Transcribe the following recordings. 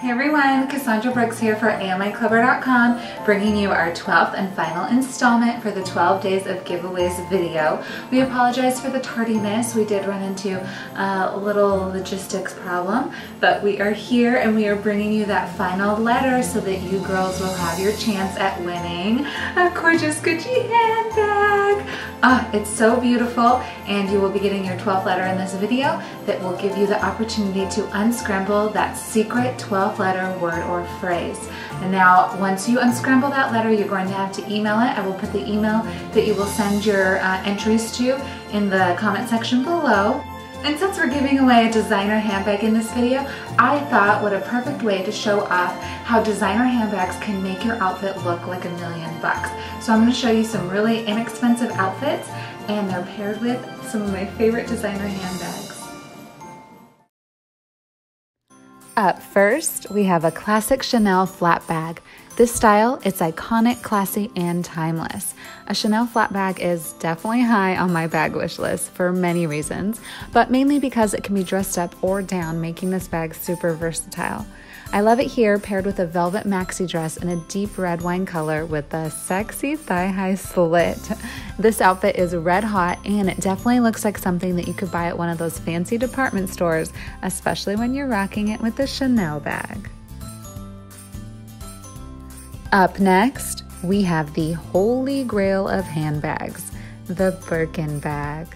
Hey everyone, Cassandra Brooks here for amiclubwear.com, bringing you our 12th and final installment for the 12 Days of Giveaways video. We apologize for the tardiness. We did run into a little logistics problem, but we are here and we are bringing you that final letter so that you girls will have your chance at winning a gorgeous Gucci handbag. Oh, it's so beautiful, and you will be getting your 12th letter in this video that will give you the opportunity to unscramble that secret 12 letter, word, or phrase. And now once you unscramble that letter, you're going to have to email it. I will put the email that you will send your entries to in the comment section below. And since we're giving away a designer handbag in this video, I thought what a perfect way to show off how designer handbags can make your outfit look like $1,000,000. So I'm going to show you some really inexpensive outfits, and they're paired with some of my favorite designer handbags. Up first, we have a classic Chanel flat bag. This style, it's iconic, classy, and timeless. A Chanel flat bag is definitely high on my bag wish list for many reasons, but mainly because it can be dressed up or down, making this bag super versatile. I love it here paired with a velvet maxi dress in a deep red wine color with a sexy thigh-high slit. This outfit is red hot, and it definitely looks like something that you could buy at one of those fancy department stores, especially when you're rocking it with a Chanel bag. Up next, we have the holy grail of handbags, the Birkin bag.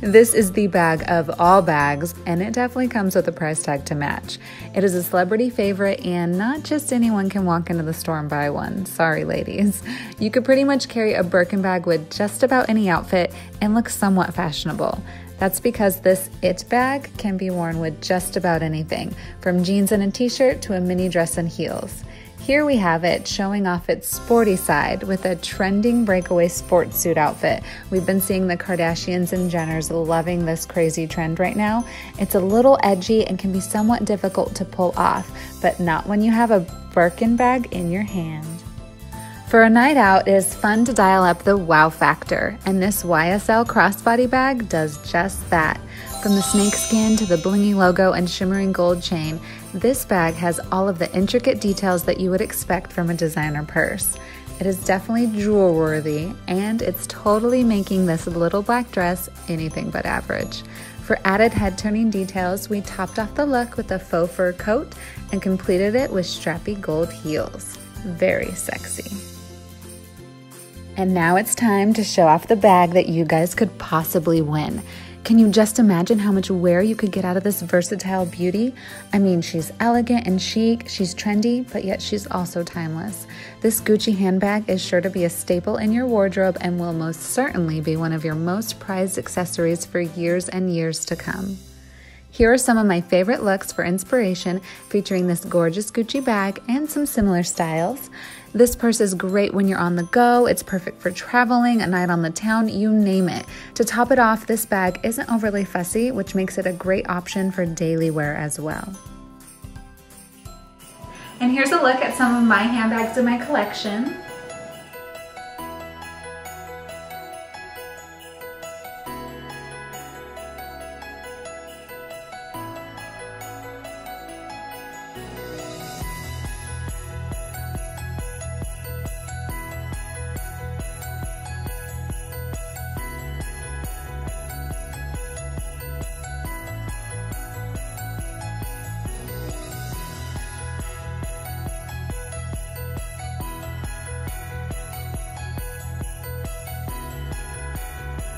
This is the bag of all bags, and it definitely comes with a price tag to match. It is a celebrity favorite, and not just anyone can walk into the store and buy one. Sorry, ladies. You could pretty much carry a Birkin bag with just about any outfit and look somewhat fashionable. That's because this it bag can be worn with just about anything, from jeans and a t-shirt to a mini dress and heels. Here we have it showing off its sporty side with a trending breakaway sports suit outfit. We've been seeing the Kardashians and Jenners loving this crazy trend right now. It's a little edgy and can be somewhat difficult to pull off, but not when you have a Birkin bag in your hand. For a night out, it is fun to dial up the wow factor, and this YSL crossbody bag does just that. From the snakeskin to the blingy logo and shimmering gold chain, this bag has all of the intricate details that you would expect from a designer purse. It is definitely jewel-worthy, and it's totally making this little black dress anything but average. For added head-turning details, we topped off the look with a faux fur coat and completed it with strappy gold heels. Very sexy. And now it's time to show off the bag that you guys could possibly win. Can you just imagine how much wear you could get out of this versatile beauty? I mean, she's elegant and chic, she's trendy, but yet she's also timeless. This Gucci handbag is sure to be a staple in your wardrobe and will most certainly be one of your most prized accessories for years and years to come. Here are some of my favorite looks for inspiration featuring this gorgeous Gucci bag and some similar styles. This purse is great when you're on the go. It's perfect for traveling, a night on the town, you name it. To top it off, this bag isn't overly fussy, which makes it a great option for daily wear as well. And here's a look at some of my handbags in my collection.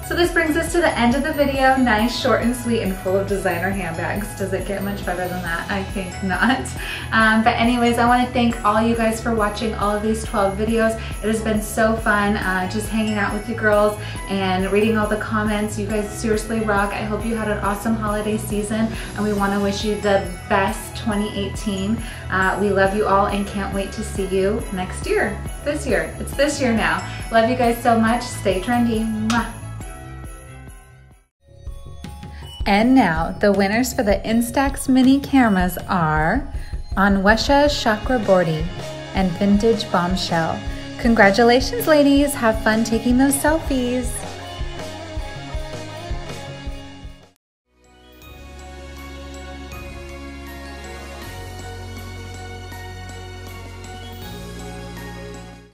So this brings us to the end of the video. Nice, short and sweet, and full of designer handbags. Does it get much better than that? I think not. But anyways, I want to thank all you guys for watching all of these 12 videos. It has been so fun just hanging out with you girls and reading all the comments. You guys seriously rock. I hope you had an awesome holiday season, and we want to wish you the best 2018. We love you all and can't wait to see you next year. This year. It's this year now. Love you guys so much. Stay trendy. Mwah. And now, the winners for the Instax mini cameras are Anwesha Chakraborty and Vintage Bombshell. Congratulations, ladies! Have fun taking those selfies!